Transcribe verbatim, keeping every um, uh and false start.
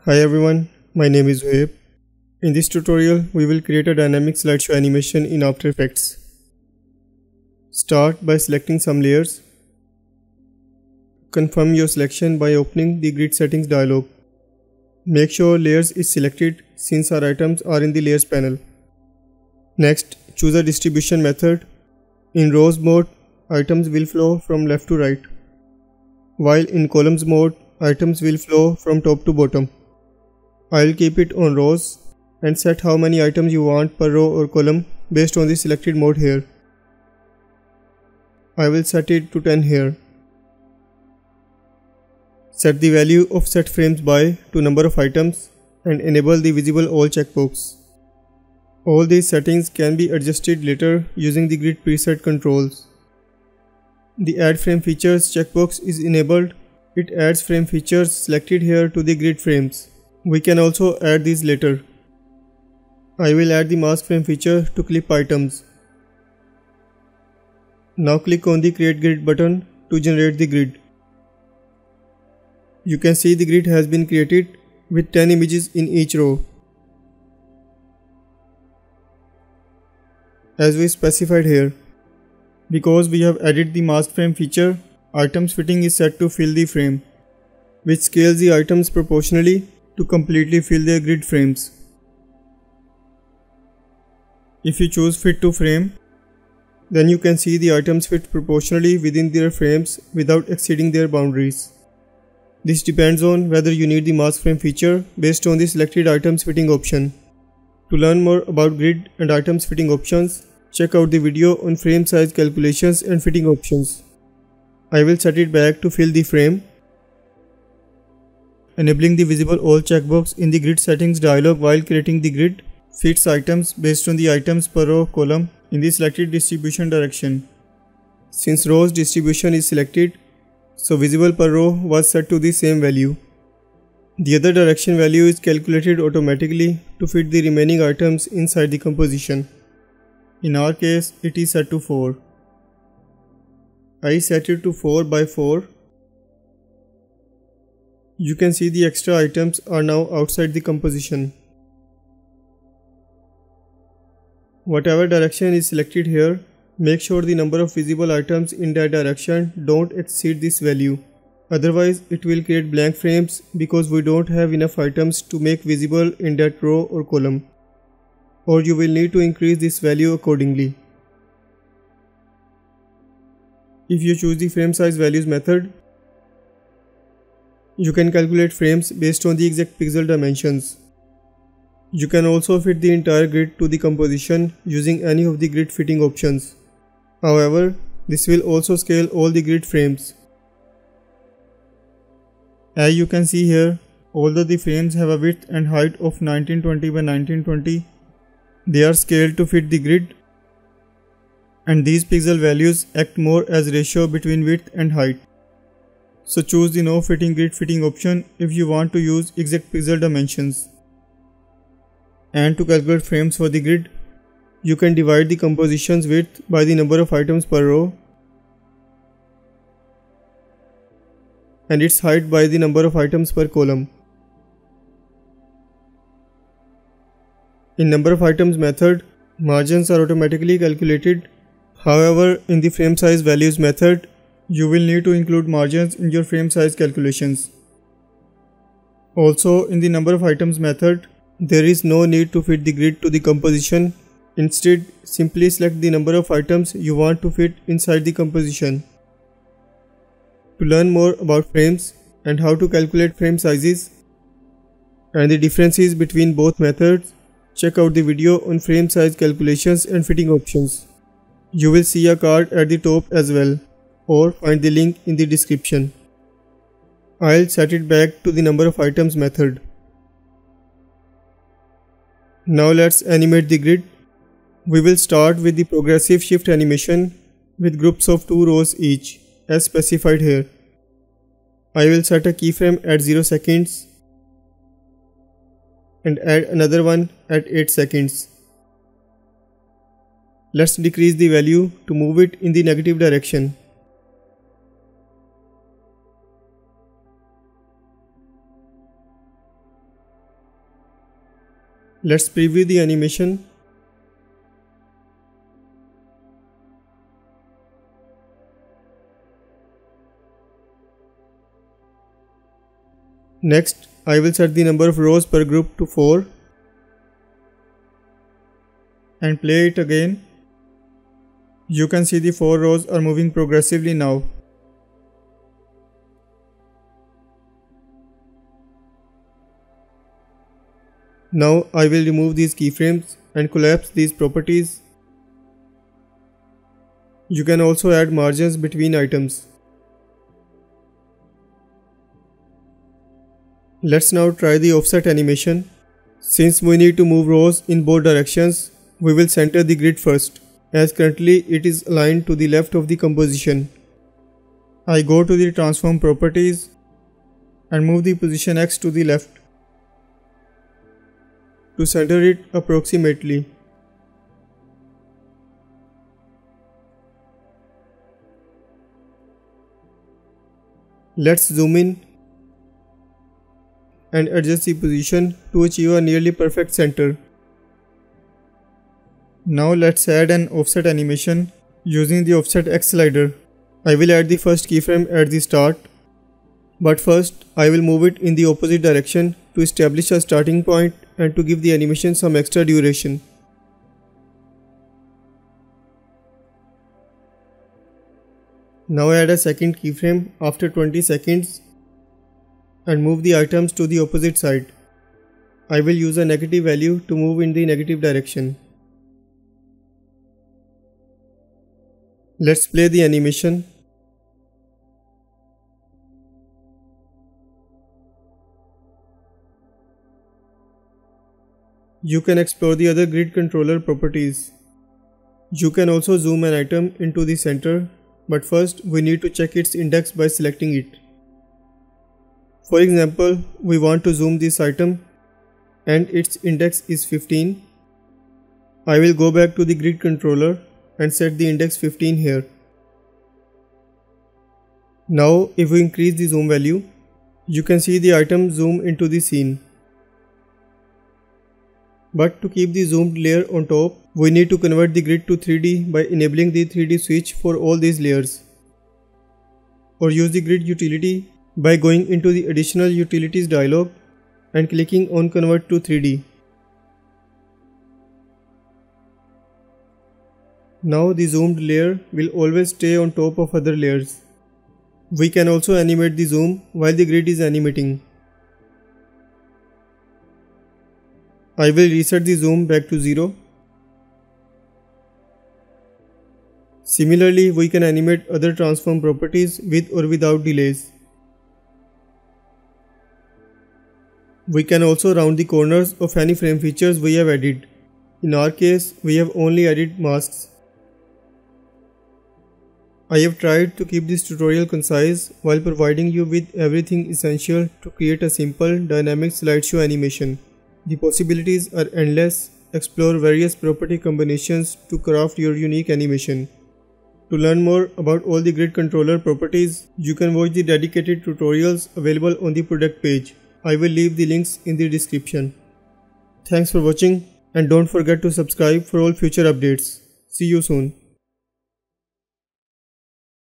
Hi everyone, my name is Wahib. In this tutorial, we will create a dynamic slideshow animation in After Effects. Start by selecting some layers. Confirm your selection by opening the Grid Settings dialog. Make sure Layers is selected since our items are in the Layers panel. Next, choose a distribution method. In Rows mode, items will flow from left to right, while in Columns mode, items will flow from top to bottom. I'll keep it on rows and set how many items you want per row or column based on the selected mode here. I will set it to ten here. Set the value of set frames by to number of items and enable the visible all checkbox. All these settings can be adjusted later using the grid preset controls. The add frame features checkbox is enabled. It adds frame features selected here to the grid frames. We can also add these later. I will add the mask frame feature to clip items. Now click on the create grid button to generate the grid. You can see the grid has been created with ten images in each row. As we specified here, because we have added the mask frame feature, items fitting is set to fill the frame, which scales the items proportionally to completely fill their grid frames. If you choose fit to frame, then you can see the items fit proportionally within their frames without exceeding their boundaries. This depends on whether you need the mask frame feature based on the selected items fitting option. To learn more about grid and items fitting options, check out the video on frame size calculations and fitting options. I will set it back to fill the frame, enabling the visible all checkbox in the grid settings dialog while creating the grid, fits items based on the items per row column in the selected distribution direction. Since rows distribution is selected, so visible per row was set to the same value. The other direction value is calculated automatically to fit the remaining items inside the composition. In our case, it is set to four. I set it to four by four. You can see the extra items are now outside the composition. Whatever direction is selected here, make sure the number of visible items in that direction don't exceed this value. Otherwise, it will create blank frames because we don't have enough items to make visible in that row or column. Or you will need to increase this value accordingly. If you choose the frame size values method, you can calculate frames based on the exact pixel dimensions. You can also fit the entire grid to the composition using any of the grid fitting options. However, this will also scale all the grid frames. As you can see here, although the frames have a width and height of nineteen twenty by nineteen twenty, they are scaled to fit the grid. And these pixel values act more as ratio between width and height. So choose the no fitting grid fitting option if you want to use exact pixel dimensions. And to calculate frames for the grid, you can divide the composition's width by the number of items per row and its height by the number of items per column. In number of items method, margins are automatically calculated. However, in the frame size values method, you will need to include margins in your frame size calculations. Also, in the number of items method, there is no need to fit the grid to the composition. Instead, simply select the number of items you want to fit inside the composition. To learn more about frames and how to calculate frame sizes and the differences between both methods, check out the video on frame size calculations and fitting options. You will see a card at the top as well, or find the link in the description. I'll set it back to the number of items method. Now let's animate the grid. We will start with the progressive shift animation with groups of two rows each as specified here. I will set a keyframe at zero seconds and add another one at eight seconds. Let's decrease the value to move it in the negative direction. Let's preview the animation. Next, I will set the number of rows per group to four and play it again. You can see the four rows are moving progressively now. Now I will remove these keyframes and collapse these properties. You can also add margins between items. Let's now try the offset animation. Since we need to move rows in both directions, we will center the grid first, as currently it is aligned to the left of the composition. I go to the transform properties and move the position X to the left to center it approximately. Let's zoom in and adjust the position to achieve a nearly perfect center. Now let's add an offset animation using the offset X slider. I will add the first keyframe at the start, but first I will move it in the opposite direction to establish a starting point and to give the animation some extra duration. Now add a second keyframe after twenty seconds and move the items to the opposite side. I will use a negative value to move in the negative direction. Let's play the animation. You can explore the other grid controller properties. You can also zoom an item into the center, but first we need to check its index by selecting it. For example, we want to zoom this item and its index is fifteen. I will go back to the grid controller and set the index fifteen here. Now if we increase the zoom value, you can see the item zoom into the scene. But to keep the zoomed layer on top, we need to convert the grid to three D by enabling the three D switch for all these layers. Or use the grid utility by going into the additional utilities dialog and clicking on convert to three D. Now the zoomed layer will always stay on top of other layers. We can also animate the zoom while the grid is animating. I will reset the zoom back to zero. Similarly, we can animate other transform properties with or without delays. We can also round the corners of any frame features we have added. In our case, we have only added masks. I have tried to keep this tutorial concise while providing you with everything essential to create a simple dynamic slideshow animation. The possibilities are endless. Explore various property combinations to craft your unique animation. To learn more about all the grid controller properties, you can watch the dedicated tutorials available on the product page. I will leave the links in the description. Thanks for watching, and don't forget to subscribe for all future updates. See you soon.